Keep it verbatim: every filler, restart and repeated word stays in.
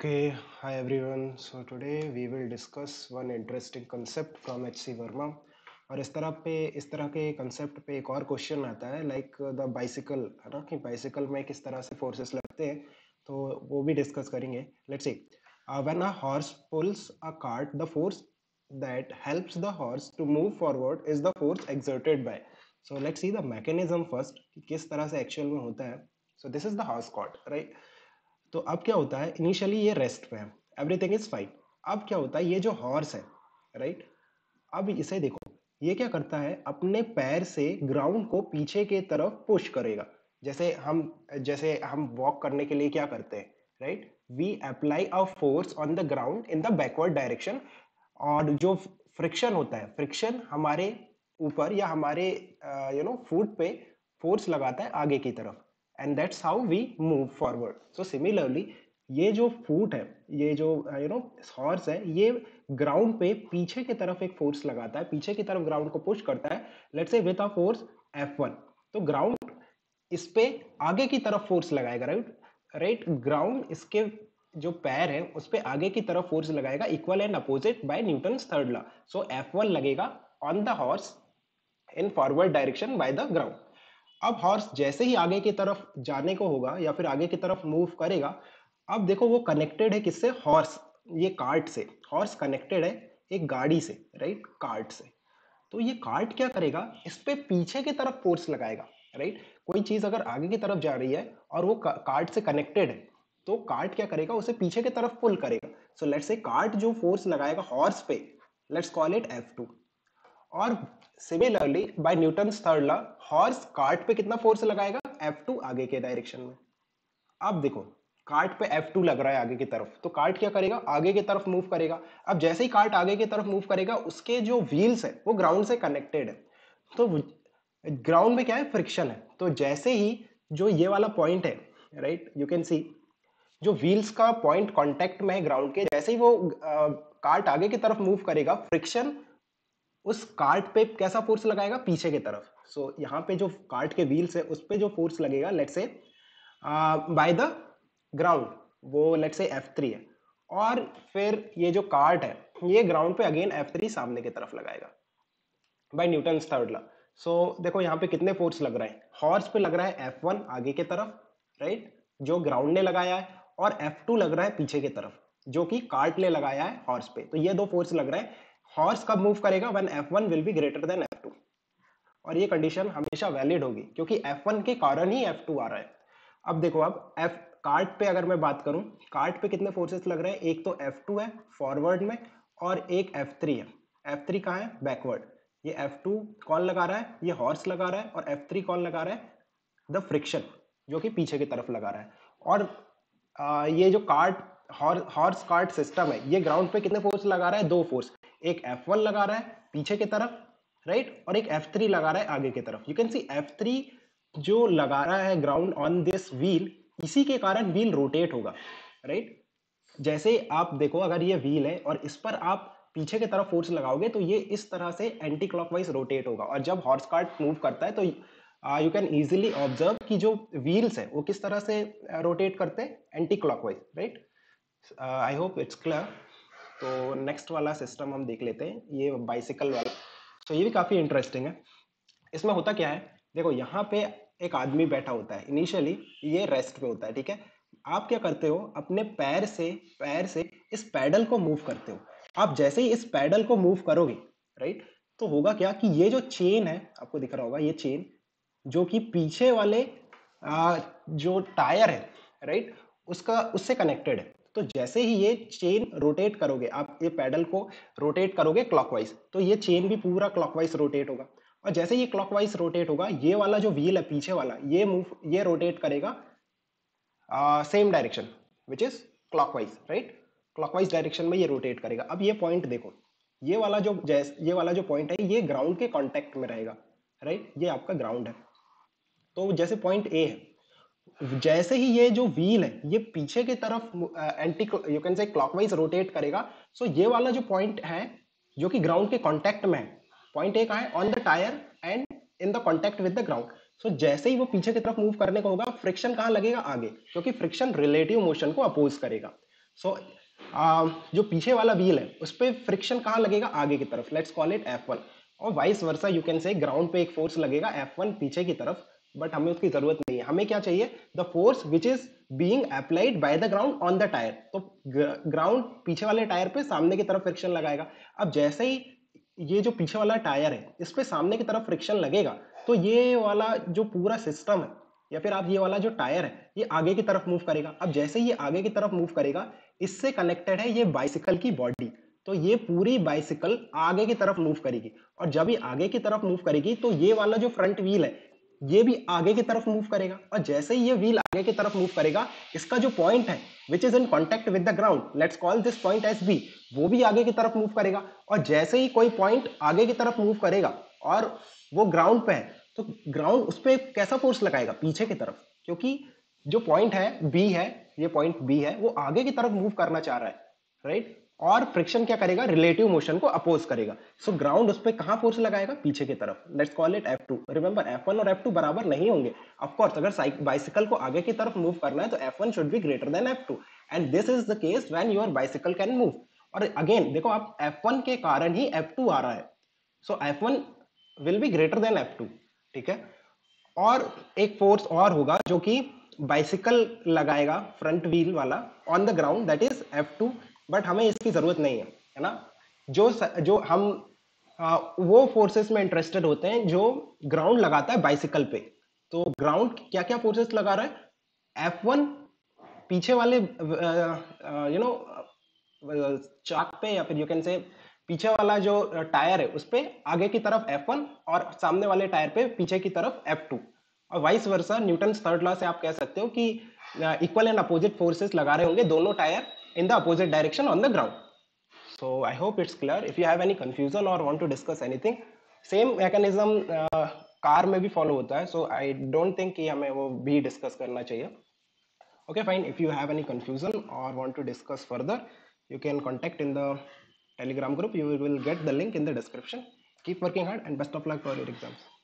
Okay, hi everyone. So today we will discuss one interesting concept from H C Verma. और इस तरह पे इस तरह के concept पे एक और question आता है, like the bicycle, है ना कि bicycle में किस तरह से forces लगते हैं, तो वो भी discuss करेंगे. Let's see. Uh, when a horse pulls a cart, the force that helps the horse to move forward is the force exerted by. So let's see the mechanism first. कि किस तरह से actual में होता है. So this is the horse cart, right? तो अब क्या होता है, इनिशियली ये रेस्ट पे है, एवरीथिंग इज फाइन. अब क्या होता है, ये जो हॉर्स है, राइट, अब इसे देखो, ये क्या करता है, अपने पैर से ग्राउंड को पीछे के तरफ पुश करेगा. जैसे हम जैसे हम वॉक करने के लिए क्या करते हैं, right, we apply a force on the ground in the backward direction. और जो फ्रिक्शन होता है, फ्रिक्शन हमारे ऊपर या हमारे यू नो फुट पे फोर्स लगाता है आगे की तरफ, and that's how we move forward. So similarly, ये जो फूट है, ये जो यू नो हॉर्स है, ये ग्राउंड पे पीछे की तरफ एक फोर्स लगाता है, पीछे की तरफ ग्राउंड को पुश करता है, let's say with a force F one. तो ग्राउंड इस पे आगे की तरफ फोर्स लगाएगा, राइट राइट ग्राउंड इसके जो पैर है उस पे आगे की तरफ फोर्स लगाएगा, equal and opposite by Newton third law. So F one लगेगा on the horse in forward direction by the ground. अब हॉर्स जैसे ही आगे की तरफ जाने को होगा या फिर आगे की तरफ मूव करेगा, अब देखो वो कनेक्टेड है किससे, हॉर्स, ये कार्ट से. हॉर्स कनेक्टेड है एक गाड़ी से, राइट, कार्ट से. तो ये कार्ट क्या करेगा, इस पे पीछे की तरफ फोर्स लगाएगा, राइट. कोई चीज अगर आगे की तरफ जा रही है और वो कार्ट से कनेक्टेड है, तो कार्ट क्या करेगा, उसे पीछे की तरफ पुल करेगा. सो लेट्स से कार्ट जो फोर्स लगाएगा हॉर्स पे, let's call it F two. और similarly by Newton third law, horse cart पे कितना फोर्स लगाएगा, एफ टू आगे के डायरेक्शन में. अब देखो कार्ट पे एफ टू लग रहा है आगे की तरफ, तो कार्ट क्या करेगा, आगे की तरफ मूव करेगा. अब जैसे ही कार्ट आगे की तरफ मूव करेगा, उसके जो व्हील्स है वो ग्राउंड से कनेक्टेड है, तो ग्राउंड में क्या है, फ्रिक्शन है. तो जैसे ही जो ये वाला पॉइंट है, राइट, यू कैन सी जो व्हील्स का पॉइंट कॉन्टेक्ट में है ग्राउंड के, जैसे ही वो कार्ट आगे की तरफ मूव करेगा, फ्रिक्शन उस कार्ट पे कैसा फोर्स लगाएगा, पीछे की तरफ. सो so, यहाँ पे जो कार्ट के व्हील्स है उस पे जो फोर्स लगेगा, let's say by the ground, वो लेट्स से एफ थ्री है. और फिर ये जो कार्ट है ये ग्राउंड पे अगेन एफ थ्री सामने की तरफ लगाएगा by Newton third law. So देखो यहाँ पे कितने फोर्स लग रहे हैं, हॉर्स पे लग रहा है एफ वन आगे की तरफ, राइट, जो ग्राउंड ने लगाया है, और एफ टू लग रहा है पीछे की तरफ जो कि कार्ट ने लगाया है हॉर्स पे. तो ये दो फोर्स लग रहे हैं. हॉर्स कब मूव करेगा, one F one will be greater than F two. और ये कंडीशन हमेशा वैलिड होगी क्योंकि एफ वन के कारण ही एफ टू आ रहा है. अब देखो, अब एफ कार्ट पे अगर मैं बात करूं, कार्ट पे कितने फोर्सेस लग रहे हैं, एक तो एफ टू है फॉरवर्ड में और एक एफ थ्री है. एफ थ्री कहाँ है, बैकवर्ड. ये एफ टू कौन लगा रहा है, ये हॉर्स लगा रहा है. और एफ थ्री कौन लगा रहा है, द फ्रिक्शन जो कि पीछे की तरफ लगा रहा है. और आ, ये जो कार्ट हॉर्स कार्ट सिस्टम है, ये ग्राउंड पे कितने फोर्स लगा रहा है, दो फोर्स. एक एफ वन लगा रहा है पीछे की तरफ, राइट, और एक एफ थ्री लगा रहा है आगे की तरफ. You can see F three जो लगा रहा है ग्राउंड ऑन दिस व्हील, इसी के कारण व्हील रोटेट होगा, राइट. जैसे आप देखो, अगर ये व्हील है और इस पर आप पीछे की तरफ फोर्स लगाओगे तो ये इस तरह से एंटी क्लॉकवाइज रोटेट होगा. और जब हॉर्स कार्ट मूव करता है तो यू कैन इजीली ऑब्जर्व कि जो व्हील्स है वो किस तरह से रोटेट करते हैं, anti clockwise, right. I hope it's clear. तो नेक्स्ट वाला सिस्टम हम देख लेते हैं, ये बाइसिकल वाला. सो so, ये भी काफ़ी इंटरेस्टिंग है. इसमें होता क्या है, देखो यहाँ पे एक आदमी बैठा होता है, इनिशियली ये रेस्ट पे होता है, ठीक है. आप क्या करते हो, अपने पैर से पैर से इस पैडल को मूव करते हो. आप जैसे ही इस पैडल को मूव करोगे, राइट, तो होगा क्या कि ये जो चेन है, आपको दिख रहा होगा ये चेन, जो कि पीछे वाले आ, जो टायर है, राइट, उसका उससे कनेक्टेड है. तो जैसे ही ये चेन रोटेट करोगे, आप ये पैडल को रोटेट करोगे क्लॉकवाइज, तो ये चेन भी पूरा क्लॉकवाइज रोटेट होगा. और जैसे ये क्लॉकवाइज रोटेट होगा, ये वाला जो व्हील है पीछे वाला, ये मूव ये रोटेट करेगा same direction which is clockwise, right, clockwise direction में ये रोटेट करेगा. अब ये पॉइंट देखो, ये वाला जो जैसे ये वाला जो पॉइंट है ये ग्राउंड के कॉन्टेक्ट में रहेगा, राइट, ये आपका ग्राउंड है. तो जैसे पॉइंट ए है, जैसे ही ये जो व्हील है ये पीछे की तरफ anti you can say clockwise rotate करेगा. सो so ये वाला जो पॉइंट है जो कि ग्राउंड के कांटेक्ट में है, पॉइंट ए कहाँ है, on the tyre and in the contact with the ground. So जैसे ही वो पीछे की तरफ मूव करने को होगा, फ्रिक्शन कहाँ लगेगा, आगे, क्योंकि फ्रिक्शन रिलेटिव मोशन को अपोज करेगा. सो so, जो पीछे वाला व्हील है उस पर फ्रिक्शन कहाँ लगेगा, आगे की तरफ, let's call it F one, और vice versa you can say ground पे एक फोर्स लगेगा एफ वन पीछे की तरफ, बट हमें उसकी जरूरत नहीं है। हमें क्या चाहिए, the force which is being applied by the ground on the tyre. तो ग्राउंड पीछे वाले टायर पे सामने की तरफ फ्रिक्शन लगाएगा। अब जैसे ही ये जो पीछे वाला टायर है इस पे सामने की तरफ फ्रिक्शन लगेगा तो ये वाला जो पूरा सिस्टम है या फिर आप ये वाला जो टायर है ये आगे की तरफ मूव करेगा। अब जैसे ही ये आगे की तरफ मूव करेगा, इससे कनेक्टेड है ये बाइसिकल की बॉडी, तो ये पूरी बाइसिकल आगे की तरफ मूव करेगी। और जब ये आगे की तरफ मूव करेगी तो ये वाला जो फ्रंट व्हील है ये भी आगे की तरफ मूव करेगा। और जैसे ही ये व्हील आगे की तरफ मूव करेगा, इसका जो पॉइंट है which is in contact with the ground, let's call this point as B, वो भी आगे की तरफ मूव करेगा। और जैसे ही कोई पॉइंट आगे की तरफ मूव करेगा और वो ग्राउंड पे है तो ग्राउंड उस पर कैसा फोर्स लगाएगा, पीछे की तरफ, क्योंकि जो पॉइंट है बी है, ये पॉइंट बी है, वो आगे की तरफ मूव करना चाह रहा है, राइट right? और फ्रिक्शन क्या करेगा, रिलेटिव मोशन को अपोज करेगा। सो so, ग्राउंड उस पर कहाँ फोर्स लगाएगा, पीछे की तरफ, let's call it F two. Remember F one और एफ टू बराबर नहीं होंगे, ऑफकोर्स अगर बाइसिकल को आगे की तरफ मूव करना है तो F one should be greater than F two, and this is the case when your bicycle can move. और अगेन देखो आप एफ वन के कारण ही एफ टू आ रहा है, so F one will be greater than F two, ठीक है। और एक फोर्स और होगा जो कि बाइसिकल लगाएगा फ्रंट व्हील वाला on the ground, that is F two, but हमें इसकी जरूरत नहीं है, है ना। जो जो हम आ, वो फोर्सेस में इंटरेस्टेड होते हैं जो ग्राउंड लगाता है बाइसिकल पे। तो ग्राउंड क्या क्या फोर्सेस लगा रहा है, एफ वन पीछे वाले यू नो चाक पे या फिर यू कैन से पीछे वाला जो टायर है उस पे आगे की तरफ एफ वन और सामने वाले टायर पे पीछे की तरफ एफ टू, और vice versa Newton third law से आप कह सकते हो कि इक्वल एंड अपोजिट फोर्सेस लगा रहे होंगे दोनों tyre in the opposite direction on the ground. So I hope it's clear. If you have any confusion or want to discuss anything, same mechanism uh, car में भी follow होता है, so I don't think कि हमें वो भी discuss करना चाहिए. Okay, fine. If you have any confusion or want to discuss further, you can contact in the Telegram group. You will get the link in the description. Keep working hard and best of luck for your exams.